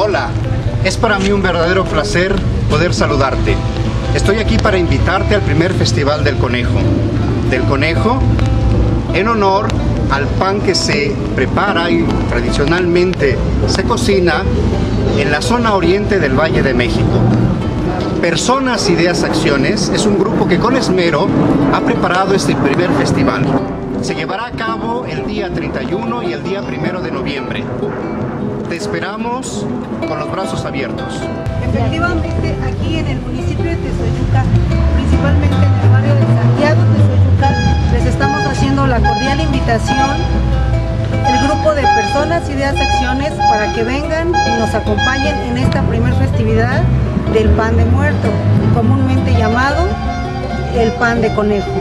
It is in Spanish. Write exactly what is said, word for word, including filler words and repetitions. Hola, es para mí un verdadero placer poder saludarte. Estoy aquí para invitarte al primer Festival del Conejo. Del Conejo, en honor al pan que se prepara y tradicionalmente se cocina en la zona oriente del Valle de México. Personas Ideas Acciones es un grupo que con esmero ha preparado este primer festival. Se llevará a cabo el día treinta y uno y el día primero de noviembre. Te esperamos con los brazos abiertos. Efectivamente, aquí en el municipio de Tezoyuca, principalmente en el barrio de Santiago de Tezoyuca, les estamos haciendo la cordial invitación, el grupo de Personas, Ideas, Acciones, para que vengan y nos acompañen en esta primera festividad del pan de muerto, comúnmente llamado el pan de conejo.